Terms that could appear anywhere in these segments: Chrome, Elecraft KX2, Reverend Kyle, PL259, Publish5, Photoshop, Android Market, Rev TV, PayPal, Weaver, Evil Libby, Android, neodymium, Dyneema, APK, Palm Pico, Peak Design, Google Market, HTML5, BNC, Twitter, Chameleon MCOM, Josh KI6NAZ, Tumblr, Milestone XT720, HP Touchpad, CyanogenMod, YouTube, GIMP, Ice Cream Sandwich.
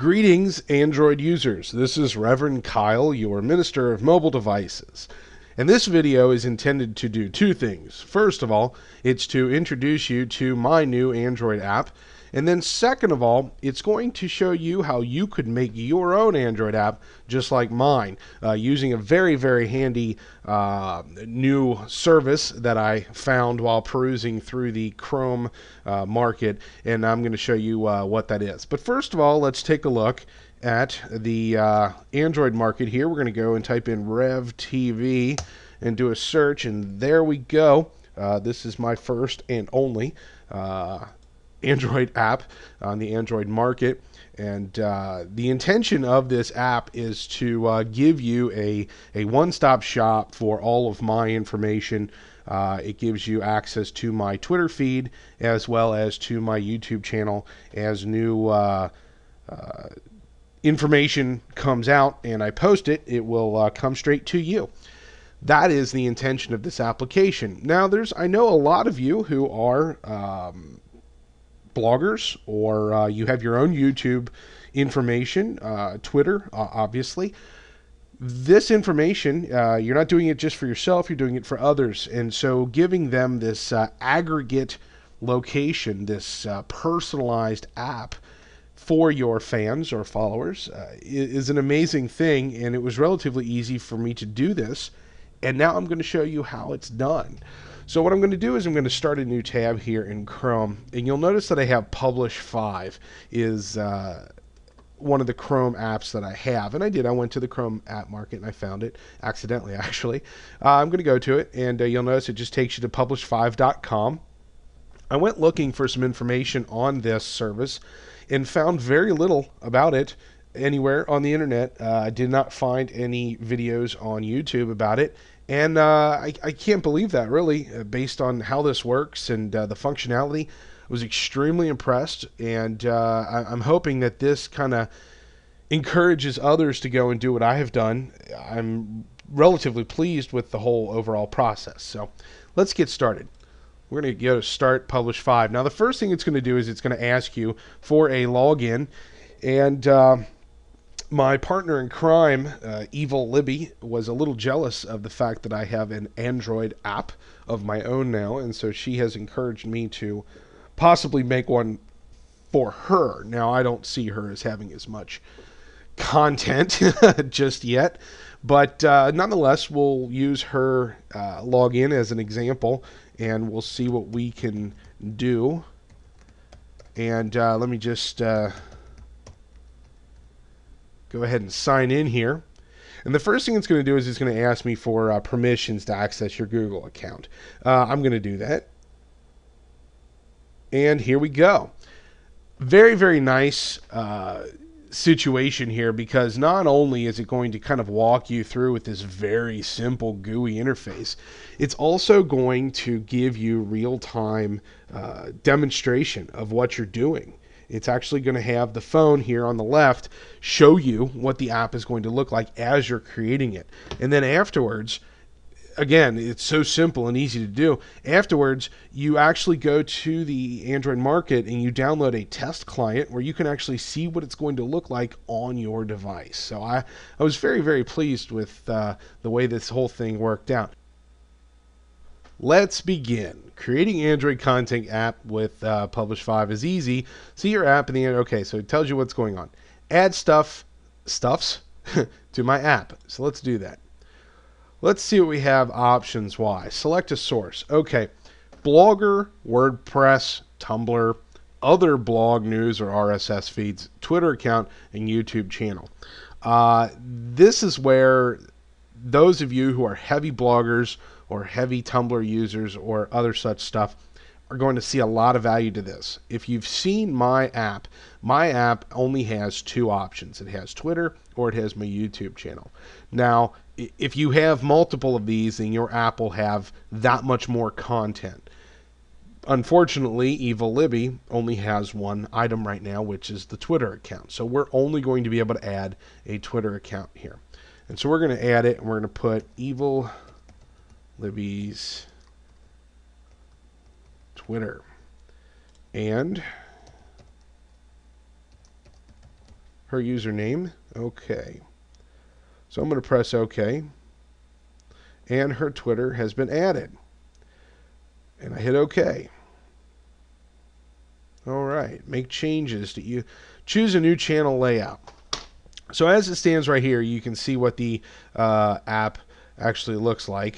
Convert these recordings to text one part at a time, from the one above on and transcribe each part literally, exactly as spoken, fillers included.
Greetings, Android users. This is Reverend Kyle, your minister of mobile devices. And this video is intended to do two things. First of all, it's to introduce you to my new Android app. And then second of all, it's going to show you how you could make your own Android app just like mine uh, using a very, very handy uh, new service that I found while perusing through the Chrome uh, market. And I'm going to show you uh, what that is. But first of all, let's take a look at the uh, Android market here. We're going to go and type in Rev T V and do a search. And there we go. Uh, this is my first and only uh, Android app on the Android market, and uh, the intention of this app is to uh, give you a a one-stop shop for all of my information. Uh, it gives you access to my Twitter feed as well as to my YouTube channel as new uh, uh, information comes out and I post it. It will uh, come straight to you. That is the intention of this application. Now, there's I know a lot of you who are um, bloggers, or uh, you have your own YouTube information, uh, Twitter, uh, obviously. This information, uh, you're not doing it just for yourself, you're doing it for others. And so giving them this uh, aggregate location, this uh, personalized app for your fans or followers uh, is an amazing thing. And it was relatively easy for me to do this. And now I'm going to show you how it's done. So what I'm going to do is I'm going to start a new tab here in Chrome, and you'll notice that I have Publish five is uh, one of the Chrome apps that I have, and I did. I went to the Chrome app market and I found it accidentally, actually. Uh, I'm going to go to it, and uh, you'll notice it just takes you to Publish five dot com. I went looking for some information on this service and found very little about it anywhere on the internet. Uh, I did not find any videos on YouTube about it. And uh, I, I can't believe that, really, uh, based on how this works and uh, the functionality. I was extremely impressed, and uh, I, I'm hoping that this kind of encourages others to go and do what I have done. I'm relatively pleased with the whole overall process. So let's get started. We're going to go to Start Publish five. Now, the first thing it's going to do is it's going to ask you for a login, and Uh, my partner in crime, uh, Evil Libby, was a little jealous of the fact that I have an Android app of my own now, and so she has encouraged me to possibly make one for her. Now, I don't see her as having as much content just yet, but uh, nonetheless, we'll use her uh, login as an example, and we'll see what we can do. And uh, let me just Uh, go ahead and sign in here. And the first thing it's going to do is it's going to ask me for uh, permissions to access your Google account. Uh, I'm going to do that. And here we go. Very, very nice uh, situation here, because not only is it going to kind of walk you through with this very simple G U I interface, it's also going to give you real-time uh, demonstration of what you're doing. It's actually going to have the phone here on the left show you what the app is going to look like as you're creating it. And then afterwards, again, it's so simple and easy to do. Afterwards, you actually go to the Android market and you download a test client where you can actually see what it's going to look like on your device. So I, I was very, very pleased with uh, the way this whole thing worked out. Let's begin. Creating Android content app with uh, Publish five is easy. See your app in the end. Okay, so it tells you what's going on. Add stuff, stuffs to my app. So let's do that. Let's see what we have options wise. Select a source. Okay, Blogger, WordPress, Tumblr, other blog news or R S S feeds, Twitter account, and YouTube channel. Uh, this is where those of you who are heavy bloggers or heavy Tumblr users or other such stuff are going to see a lot of value to this. If you've seen my app, my app only has two options. It has Twitter or it has my YouTube channel. Now, if you have multiple of these, then your app will have that much more content. Unfortunately, Evil Libby only has one item right now, which is the Twitter account. So we're only going to be able to add a Twitter account here. And so we're going to add it, and we're going to put Evil Libby's Twitter and her username. Okay. So I'm going to press OK. And her Twitter has been added. And I hit OK. All right. Make changes to you. Choose a new channel layout. So as it stands right here, you can see what the uh, app actually looks like.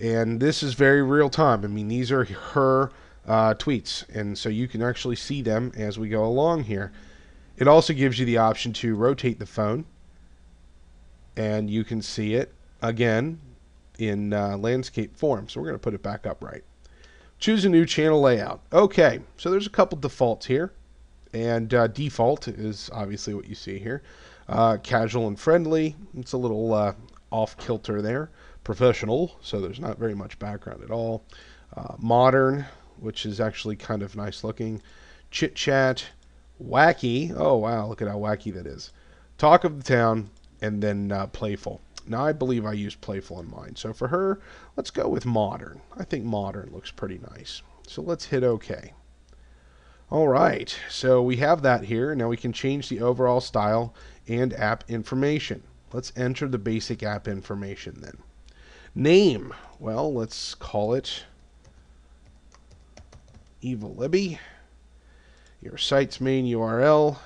And this is very real time. I mean, these are her uh, tweets. And so you can actually see them as we go along here. It also gives you the option to rotate the phone. And you can see it again in uh, landscape form. So we're going to put it back upright. Choose a new channel layout. Okay, so there's a couple defaults here. And uh, default is obviously what you see here. Uh, casual and friendly. It's a little uh, off-kilter there. Professional, so there's not very much background at all. Uh, modern, which is actually kind of nice looking. Chit chat, wacky. Oh wow, look at how wacky that is. Talk of the town, and then uh, playful. Now I believe I used playful in mine. So for her, let's go with modern. I think modern looks pretty nice. So let's hit OK. All right, so we have that here. Now we can change the overall style and app information. Let's enter the basic app information then. Name, well, let's call it Evil Libby. Your site's main U R L.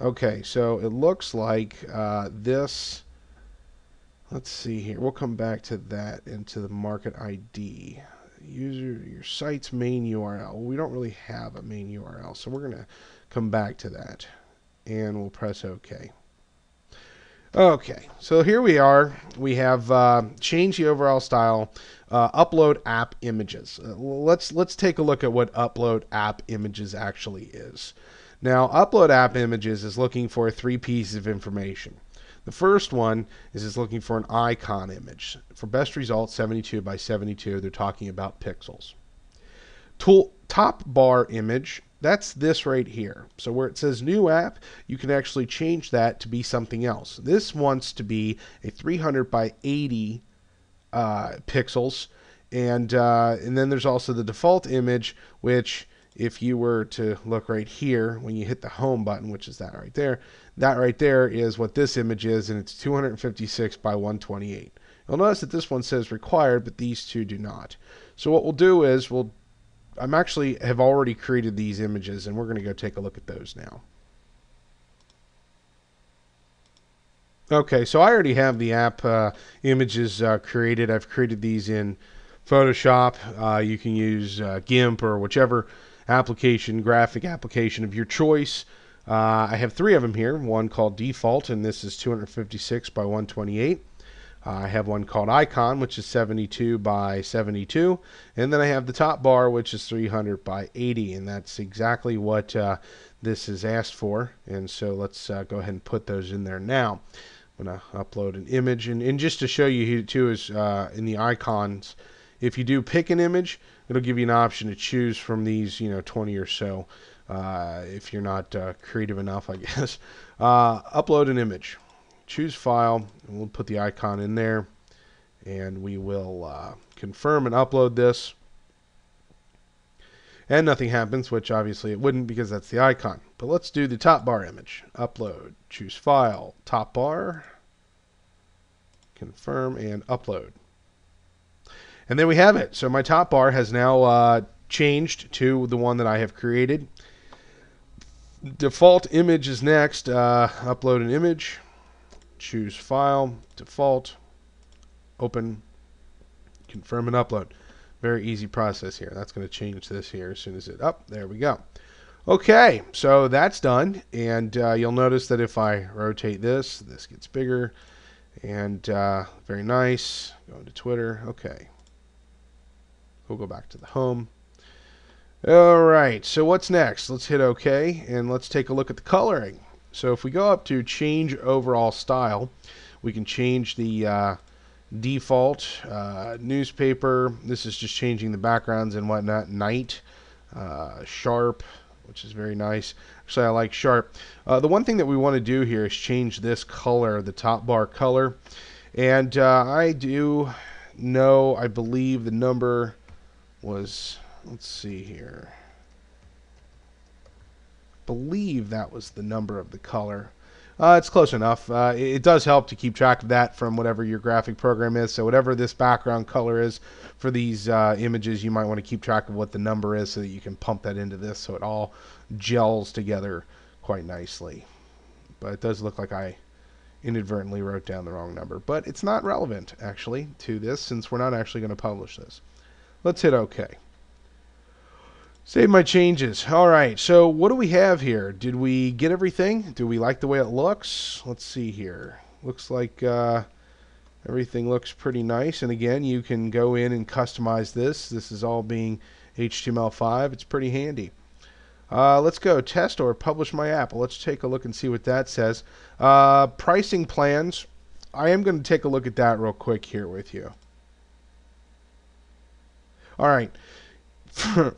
Okay, so it looks like uh, this. Let's see here. We'll come back to that into the market I D. User, your site's main U R L. We don't really have a main U R L, so we're going to come back to that. And we'll press OK. Okay, so here we are. We have uh, changed the overall style. Uh, upload app images. Uh, let's let's take a look at what upload app images actually is. Now, upload app images is looking for three pieces of information. The first one is it's looking for an icon image. For best results, seventy-two by seventy-two. They're talking about pixels. Tool top bar image. That's this right here. So where it says new app, you can actually change that to be something else. This wants to be a three hundred by eighty uh, pixels. And, uh, and then there's also the default image, which if you were to look right here, when you hit the home button, which is that right there, that right there is what this image is, and it's two fifty-six by one twenty-eight. You'll notice that this one says required, but these two do not. So what we'll do is we'll I'm actually have already created these images, and we're going to go take a look at those now. Okay, so I already have the app uh, images uh, created. I've created these in Photoshop. Uh, you can use uh, GIMP or whichever application, graphic application of your choice. Uh, I have three of them here, one called Default, and this is two fifty-six by one twenty-eight. Uh, I have one called Icon, which is seventy-two by seventy-two. And then I have the top bar, which is three hundred by eighty. And that's exactly what uh, this is asked for. And so let's uh, go ahead and put those in there now. I'm going to upload an image. And, and just to show you here, too, is uh, in the icons, if you do pick an image, it'll give you an option to choose from these, you know, twenty or so, uh, if you're not uh, creative enough, I guess. Uh, upload an image. Choose file, and we'll put the icon in there, and we will uh, confirm and upload this, and nothing happens, which obviously it wouldn't because that's the icon. But let's do the top bar image. Upload, choose file, top bar, confirm, and upload. And there we have it. So my top bar has now uh, changed to the one that I have created. Default image is next. Uh, upload an image. Choose file, default, open, confirm and upload. Very easy process here. That's going to change this here as soon as it up. There we go. Okay, so that's done. And uh, you'll notice that if I rotate this, this gets bigger. And uh, very nice. Going to Twitter. Okay. We'll go back to the home. All right, so what's next? Let's hit OK, and let's take a look at the coloring. So if we go up to change overall style, we can change the uh, default uh, newspaper. This is just changing the backgrounds and whatnot. Night, uh, sharp, which is very nice. Actually, I like sharp. Uh, the one thing that we want to do here is change this color, the top bar color. And uh, I do know, I believe the number was, let's see here. believe that was the number of the color. Uh, it's close enough. Uh, it, it does help to keep track of that from whatever your graphic program is. So whatever this background color is for these uh, images, you might want to keep track of what the number is so that you can pump that into this so it all gels together quite nicely. But it does look like I inadvertently wrote down the wrong number. But it's not relevant, actually, to this since we're not actually going to publish this. Let's hit OK. Save my changes. All right, so what do we have here? Did we get everything? Do we like the way it looks? Let's see here. Looks like uh, everything looks pretty nice. And again, you can go in and customize this. This is all being H T M L five. It's pretty handy. Uh, let's go test or publish my app. Let's take a look and see what that says. Uh, pricing plans. I am going to take a look at that real quick here with you. All right.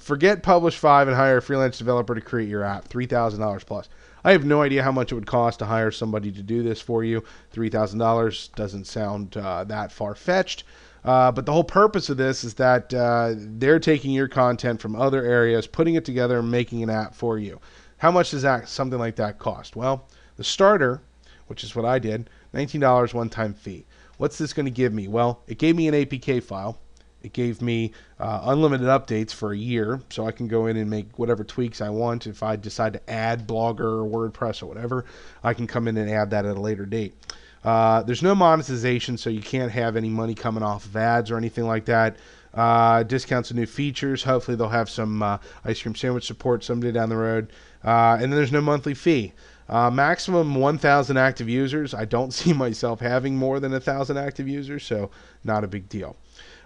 Forget Publish five and hire a freelance developer to create your app. three thousand dollars plus. I have no idea how much it would cost to hire somebody to do this for you. three thousand dollars doesn't sound uh, that far-fetched. Uh, but the whole purpose of this is that uh, they're taking your content from other areas, putting it together, and making an app for you. How much does that something like that cost? Well, the starter, which is what I did, nineteen dollars one-time fee. What's this going to give me? Well, it gave me an A P K file. It gave me uh, unlimited updates for a year, so I can go in and make whatever tweaks I want. If I decide to add Blogger or WordPress or whatever, I can come in and add that at a later date. Uh, there's no monetization, so you can't have any money coming off of ads or anything like that. Uh, discounts and new features. Hopefully they'll have some uh, Ice Cream Sandwich support someday down the road. Uh, and then there's no monthly fee. Uh, maximum one thousand active users. I don't see myself having more than one thousand active users, so not a big deal.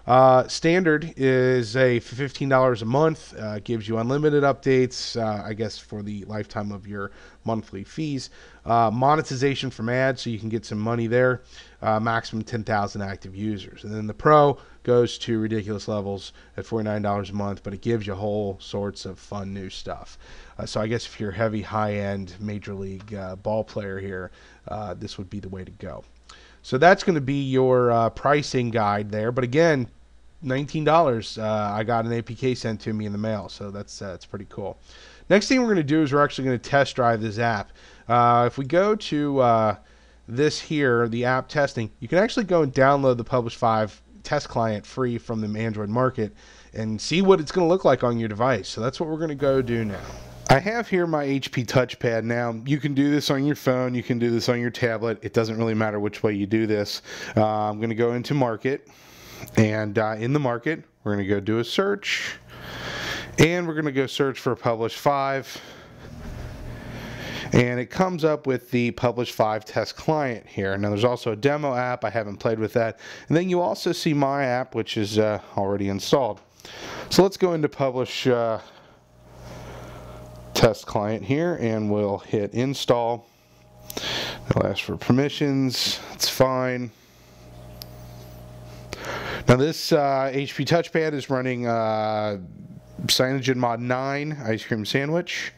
Uh, standard is a fifteen dollars a month, uh, gives you unlimited updates, uh, I guess for the lifetime of your monthly fees. Uh, monetization from ads, so you can get some money there. Uh, maximum ten thousand active users. And then the pro goes to ridiculous levels at forty-nine dollars a month, but it gives you whole sorts of fun new stuff. Uh, so I guess if you're heavy, high-end, major league uh, ball player here, uh, this would be the way to go. So that's going to be your uh, pricing guide there. But again, nineteen dollars. Uh, I got an A P K sent to me in the mail, so that's uh, that's pretty cool. Next thing we're going to do is we're actually going to test drive this app. Uh, if we go to uh, this here, the app testing, you can actually go and download the Publish five test client free from the Android Market and see what it's going to look like on your device. So that's what we're going to go do now. I have here my H P Touchpad. Now, you can do this on your phone. You can do this on your tablet. It doesn't really matter which way you do this. Uh, I'm going to go into Market. And uh, in the Market, we're going to go do a search. And we're going to go search for Publish five. And it comes up with the Publish five test client here. Now, there's also a demo app. I haven't played with that. And then you also see my app, which is uh, already installed. So let's go into Publish... Uh, test client here, and we'll hit install. It'll ask for permissions. It's fine. Now this uh, H P Touchpad is running uh, CyanogenMod nine Ice Cream Sandwich,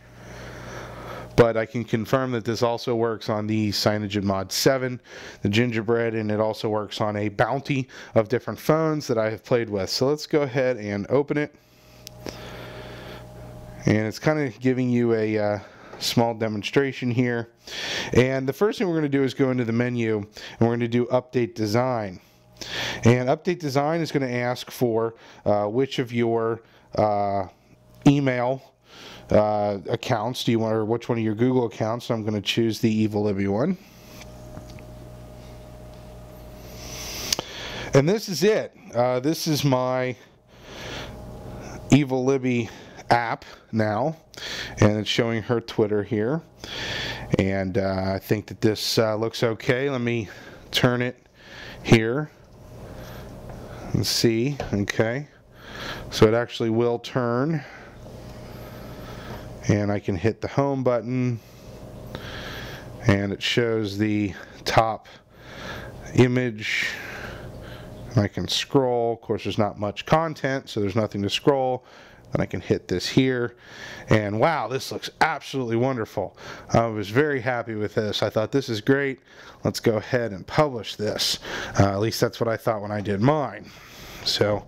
but I can confirm that this also works on the CyanogenMod seven, the Gingerbread, and it also works on a bounty of different phones that I have played with. So let's go ahead and open it. And it's kind of giving you a uh, small demonstration here. And the first thing we're going to do is go into the menu, and we're going to do Update Design. And Update Design is going to ask for uh, which of your uh, email uh, accounts do you want, or which one of your Google accounts. So I'm going to choose the Evil Libby one. And this is it. Uh, this is my Evil Libby app now, and it's showing her Twitter here, and uh, I think that this uh, looks okay. Let me turn it here and see. Okay, so it actually will turn, and I can hit the home button, and it shows the top image. I can scroll. Of course, there's not much content, so there's nothing to scroll. And I can hit this here, and wow, this looks absolutely wonderful. I was very happy with this. I thought, this is great. Let's go ahead and publish this. Uh, at least that's what I thought when I did mine. So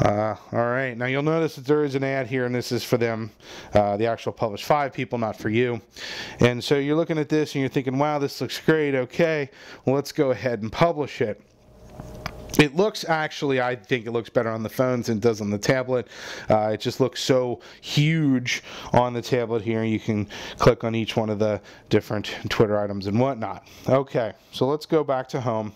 Uh, all right, now you'll notice that there is an ad here, and this is for them, uh, the actual Publish five people, not for you. And so you're looking at this and you're thinking, wow, this looks great, okay, well, let's go ahead and publish it. It looks, actually, I think it looks better on the phone than it does on the tablet. Uh, it just looks so huge on the tablet here. You can click on each one of the different Twitter items and whatnot. Okay, so let's go back to home.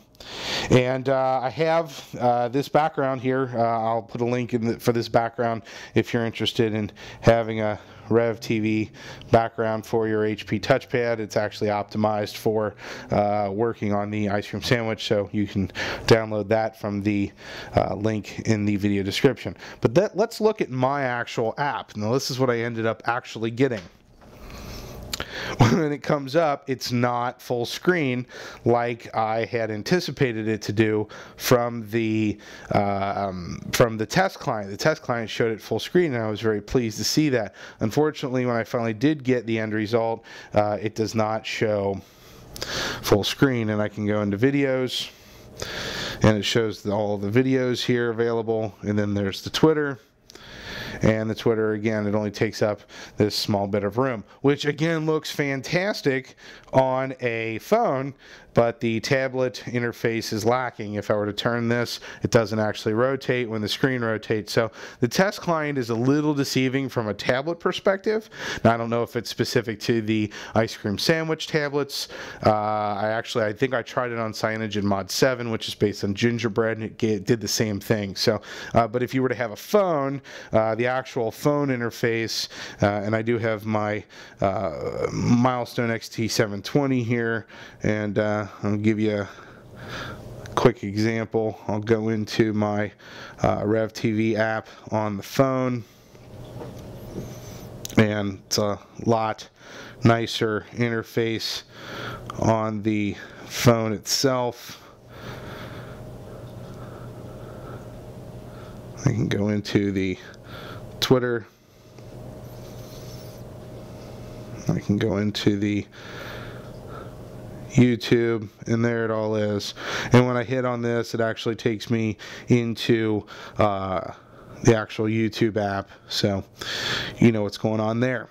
And uh, I have uh, this background here. Uh, I'll put a link in the, for this background if you're interested in having a Rev T V background for your H P Touchpad. It's actually optimized for uh, working on the Ice Cream Sandwich, so you can download that from the uh, link in the video description. But that, let's look at my actual app. Now, this is what I ended up actually getting. When it comes up, it's not full screen like I had anticipated it to do from the uh, um, from the test client. The test client showed it full screen, and I was very pleased to see that. Unfortunately, when I finally did get the end result, uh, it does not show full screen, and I can go into videos, and it shows all the videos here available, and then there's the Twitter. And the Twitter, again, it only takes up this small bit of room, which, again, looks fantastic on a phone, but the tablet interface is lacking. If I were to turn this, it doesn't actually rotate when the screen rotates. So the test client is a little deceiving from a tablet perspective. Now, I don't know if it's specific to the Ice Cream Sandwich tablets. Uh, I actually, I think I tried it on CyanogenMod seven, which is based on gingerbread, and it did the same thing. So, uh, but if you were to have a phone, uh, the actual phone interface, uh, and I do have my uh, Milestone X T seven twenty here, and uh, I'll give you a quick example. I'll go into my uh, Rev T V app on the phone, and it's a lot nicer interface on the phone itself. I can go into the Twitter. I can go into the YouTube, and there it all is. And when I hit on this, it actually takes me into uh, the actual YouTube app, so you know what's going on there.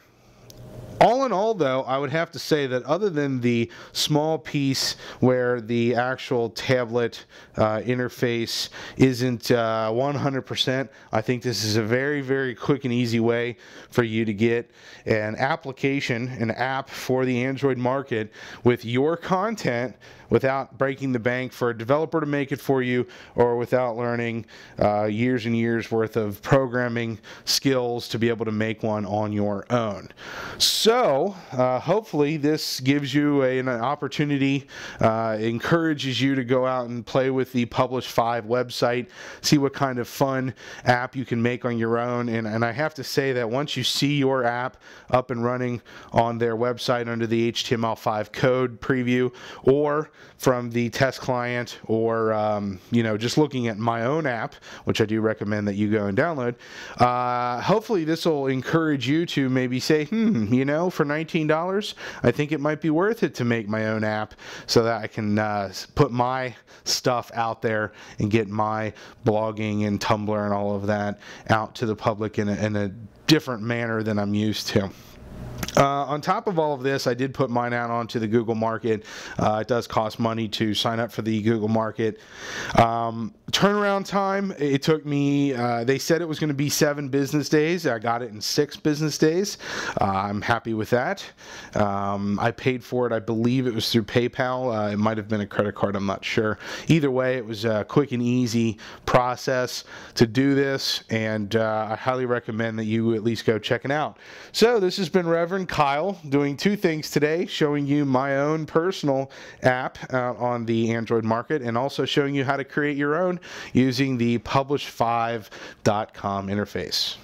All in all, though, I would have to say that other than the small piece where the actual tablet uh, interface isn't uh, one hundred percent, I think this is a very, very quick and easy way for you to get an application, an app for the Android market with your content without breaking the bank for a developer to make it for you, or without learning uh, years and years worth of programming skills to be able to make one on your own. So uh, hopefully this gives you a, an opportunity, uh, encourages you to go out and play with the Publish five website, see what kind of fun app you can make on your own. And, and I have to say that once you see your app up and running on their website under the H T M L five code preview, or from the test client, or um, you know, just looking at my own app, which I do recommend that you go and download. Uh, hopefully this will encourage you to maybe say, hmm, you know, for nineteen dollars, I think it might be worth it to make my own app so that I can uh, put my stuff out there and get my blogging and Tumblr and all of that out to the public in a, in a different manner than I'm used to. Uh, on top of all of this, I did put mine out onto the Google Market. Uh, it does cost money to sign up for the Google Market. Um, turnaround time, it took me, uh, they said it was going to be seven business days. I got it in six business days. Uh, I'm happy with that. Um, I paid for it, I believe it was through PayPal. Uh, it might have been a credit card, I'm not sure. Either way, it was a quick and easy process to do this, and uh, I highly recommend that you at least go check it out. So this has been Reverend Kyle doing two things today, showing you my own personal app out on the Android market, and also showing you how to create your own using the Publish five dot com interface.